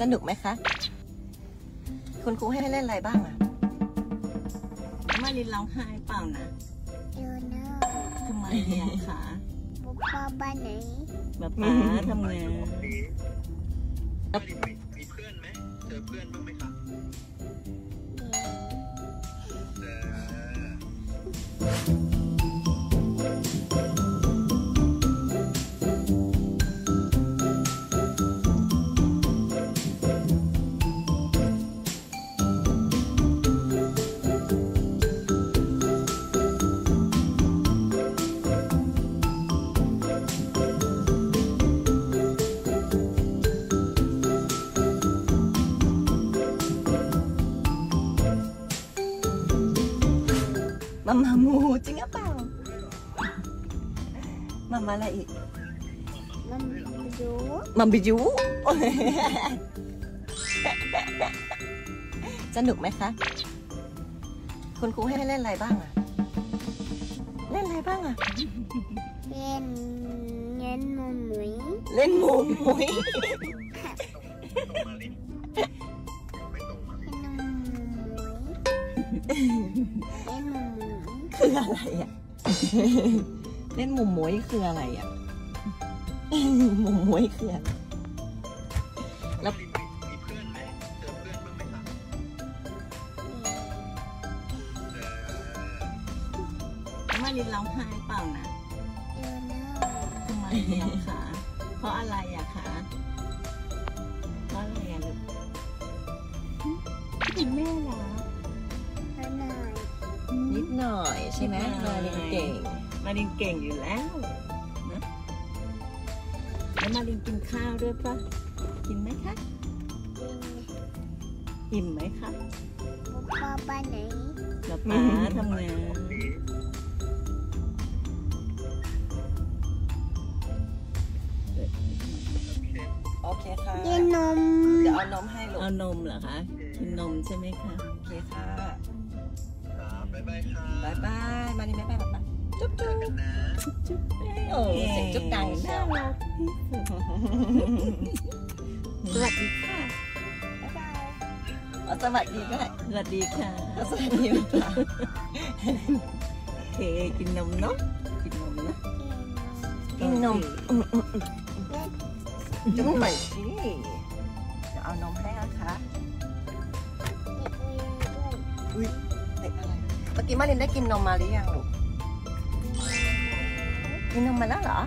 สนุกไหมคะคุณครูให้เล่นอะไรบ้างอะมาลินร้องไห้เปล่านะทำไมอะคะป๊าบ้านไหนแบบป๊าทำไงมีเพื่อนไหมเจอเพื่อนบ้างไหมคะมัมมามูจริงหรือเปล่ามัมมาอะไรอีกมัมบิจูมัมบิจูสนุกไหมคะคุณครูให้เล่นอะไรบ้างอะเล่นอะไรบ้างอะเล่นมุมมุ้ยเล่นมุมมุ้ยคืออะไรอ่ะเล่นมุมมวยคืออะไรอ่ะมุมมวยคืออะไรแล้วมีเพื่อนไหมเจอเพื่อนบ้างไหมคะมาลินร้องไห้เปล่านะทำไมอะคะเพราะอะไรอะคะเพราะอะไรอะลูกเห็นแม่เหรอนิดหน่อยใช่ไหมมาลินเก่งมาลินเก่งอยู่แล้วนะแล้วมาลินกินข้าวด้วยปะกินไหมคะอิ่มไหมคะพ่อป้าไหนแล้วป้าทำไงโอเคค่ะกินนมเดี๋ยวเอานมให้ลูกเอานมเหรอคะกินนมใช่ไหมคะโอเคค่ะบายบายค่ะบายบายมานี่บายบายแบบจุ๊บจุ๊บจุ๊บโอ้เสียงจุ๊บดังน่ารักสวัสดีค่ะบายบายสวัสดีค่ะสวัสดีค่ะสวัสดีค่ะโอเคกินนมเนาะกินนมนะกินนมจุ๊บไปสิจะเอานมให้นะคะเมื่อกี้มาลินได้กินนมมาหรือยังลูกกินนมมาแล้วเหรอ